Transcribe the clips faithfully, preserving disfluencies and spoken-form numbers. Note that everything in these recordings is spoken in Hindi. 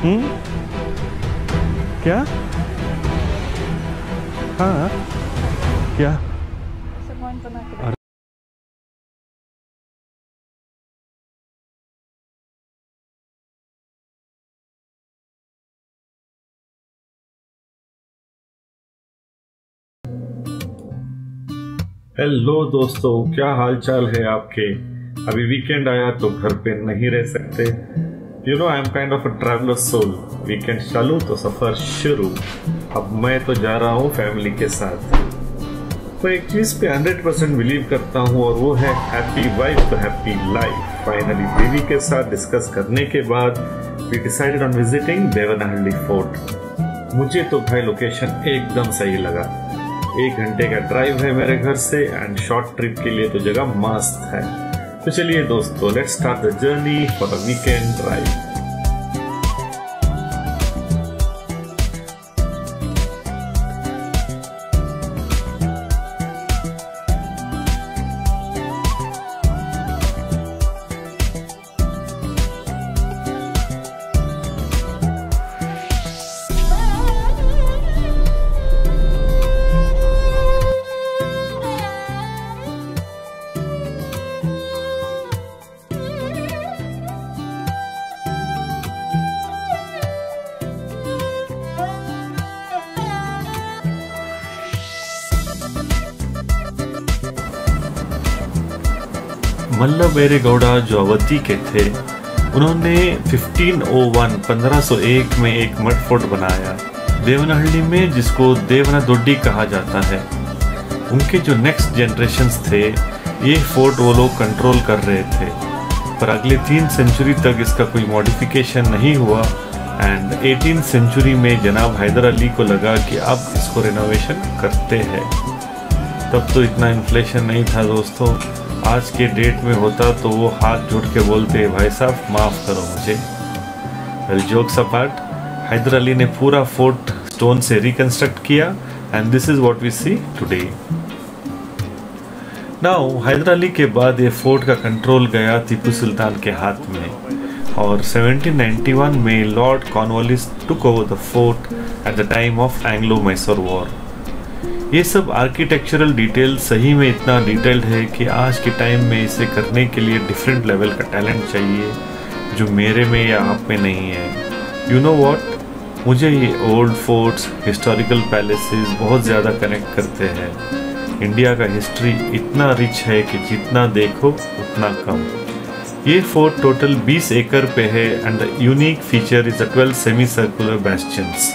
हम्म क्या हाँ क्या तो हेलो दोस्तों, क्या हालचाल है आपके। अभी वीकेंड आया तो घर पे नहीं रह सकते। You know I am kind of a traveller soul. Weekend चालू तो सफ़र शुरू। अब मैं तो जा रहा हूँ फैमिली के साथ। तो एक चीज़ पे हंड्रेड परसेंट बिलीव करता हूँ और वो है हैप्पी वाइफ तो हैप्पी लाइफ। फाइनली बीवी के साथ डिस्कस करने के बाद we decided on visiting Devanahalli fort. मुझे तो भाई लोकेशन एकदम सही लगा। एक घंटे का ड्राइव है मेरे घर से एंड शॉर्ट ट्रिप के लिए तो जगह मस्त है। तो चलिए दोस्तों, let's start the journey for a weekend drive. Malla Bere Gowda जो अवधी के थे, उन्होंने पंद्रह सौ एक में एक मड फोर्ट बनाया देवनहल्ली में, जिसको देवनादोड्डी कहा जाता है। उनके जो नेक्स्ट जनरेशन्स थे, ये फोर्ट वो लोग कंट्रोल कर रहे थे, पर अगले तीन सेंचुरी तक इसका कोई मॉडिफिकेशन नहीं हुआ। एंड एटीन सेंचुरी में जनाब हैदर अली को लगा कि अब इसको रिनोवेशन करते हैं। तब तो इतना इन्फ्लेशन नहीं था दोस्तों। आज के डेट में होता तो वो हाथ जोड़ के बोलते भाई साहब माफ़ करो मुझे। Well jokes apart, Hyder Ali ने पूरा फोर्ट स्टोन से रिकन्स्ट्रक्ट किया and this is what we see today. Now Hyder Ali के बाद ये फोर्ट का कंट्रोल गया टीपू सुल्तान के हाथ में और सेवनटीन नाइंटी वन में Lord Cornwallis took over the fort at the time of एंग्लो-मैसूर war. ये सब आर्किटेक्चरल डिटेल सही में इतना डिटेल्ड है कि आज के टाइम में इसे करने के लिए डिफरेंट लेवल का टैलेंट चाहिए, जो मेरे में या आप में नहीं है। यू नो व्हाट, मुझे ये ओल्ड फोर्ट्स, हिस्टोरिकल पैलेसेस बहुत ज़्यादा कनेक्ट करते हैं। इंडिया का हिस्ट्री इतना रिच है कि जितना देखो उतना कम। ये फोर्ट टोटल बीस एकड़ पे है and the unique feature is the twelve semi circular bastions.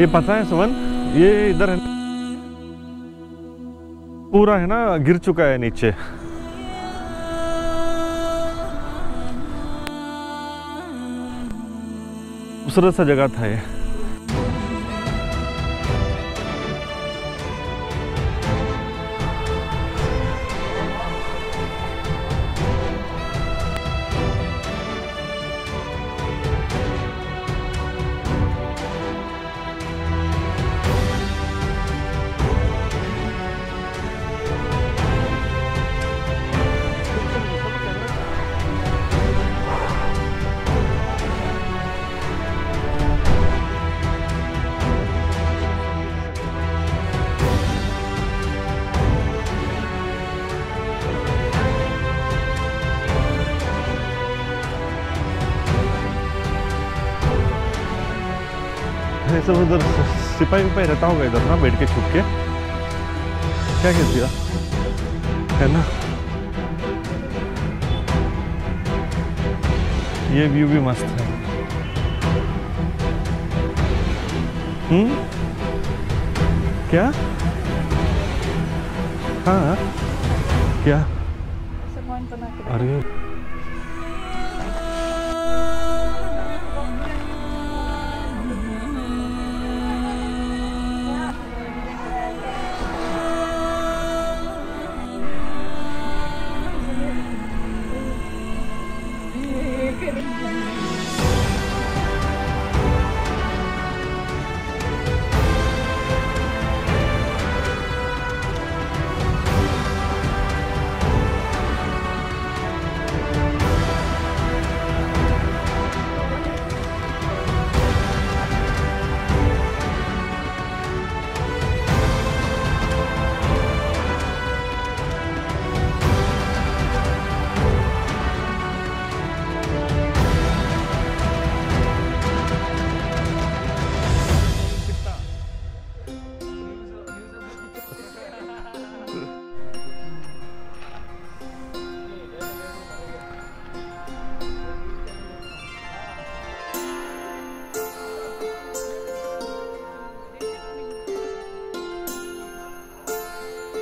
ये पता है सुमन, ये इधर है पूरा, है ना, गिर चुका है नीचे। दूसरा सा जगह था ये। नहीं सब उधर सिपाही उपाही रहता होगा इधर ना, बैठ के छुप के क्या कह दिया है ना। ये व्यू भी मस्त है। हम्म क्या हाँ क्या अरे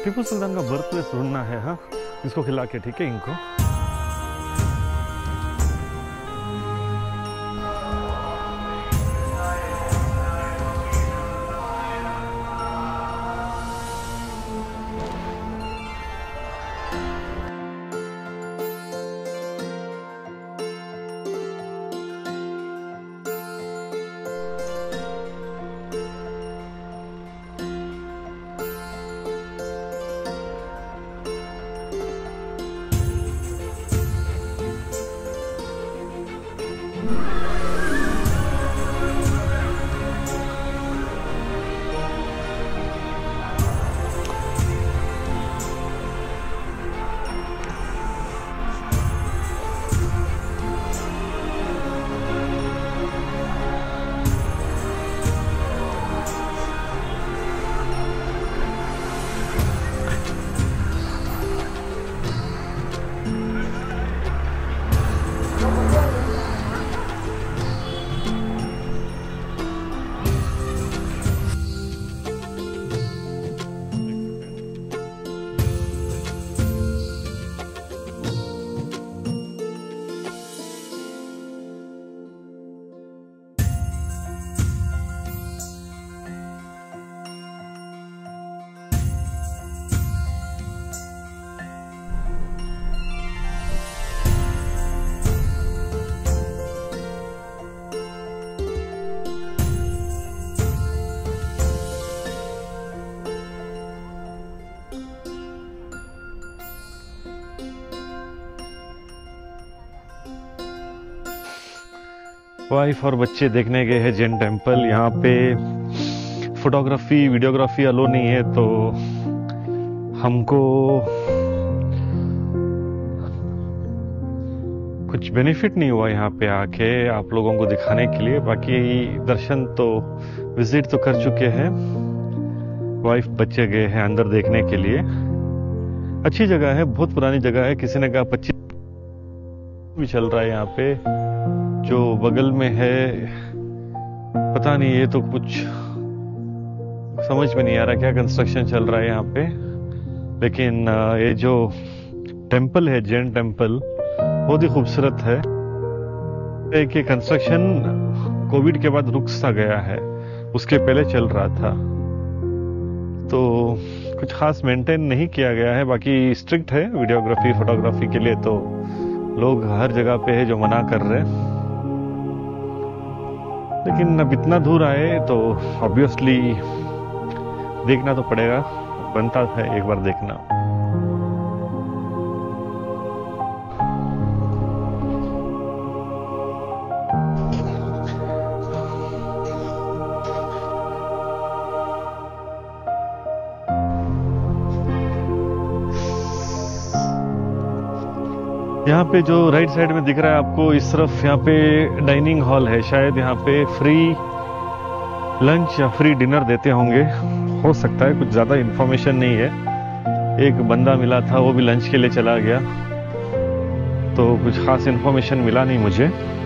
टीपू सुल्तान का बर्थ प्लेस ढूंढना है। हाँ इसको खिला के ठीक है इनको। वाइफ और बच्चे देखने गए हैं जैन टेम्पल। यहाँ पे फोटोग्राफी वीडियोग्राफी अलो नहीं है तो हमको कुछ बेनिफिट नहीं हुआ यहाँ पे आके आप लोगों को दिखाने के लिए। बाकी दर्शन तो विजिट तो कर चुके हैं। वाइफ बच्चे गए हैं अंदर देखने के लिए। अच्छी जगह है, बहुत पुरानी जगह है। किसी ने कहा पच्चीस भी चल रहा है यहाँ पे। जो बगल में है पता नहीं, ये तो कुछ समझ में नहीं आ रहा क्या कंस्ट्रक्शन चल रहा है यहाँ पे। लेकिन ये जो टेंपल है जैन टेंपल बहुत ही खूबसूरत है। एक ये कंस्ट्रक्शन कोविड के बाद रुक सा गया है, उसके पहले चल रहा था तो कुछ खास मेंटेन नहीं किया गया है। बाकी स्ट्रिक्ट है वीडियोग्राफी फोटोग्राफी के लिए तो लोग हर जगह पे है जो मना कर रहे हैं। लेकिन अब इतना दूर आए तो ऑब्वियसली देखना तो पड़ेगा, बनता है एक बार देखना। यहाँ पे जो राइट साइड में दिख रहा है आपको इस तरफ यहाँ पे डाइनिंग हॉल है। शायद यहाँ पे फ्री लंच या फ्री डिनर देते होंगे, हो सकता है, कुछ ज़्यादा इन्फॉर्मेशन नहीं है। एक बंदा मिला था, वो भी लंच के लिए चला गया, तो कुछ ख़ास इन्फॉर्मेशन मिला नहीं मुझे।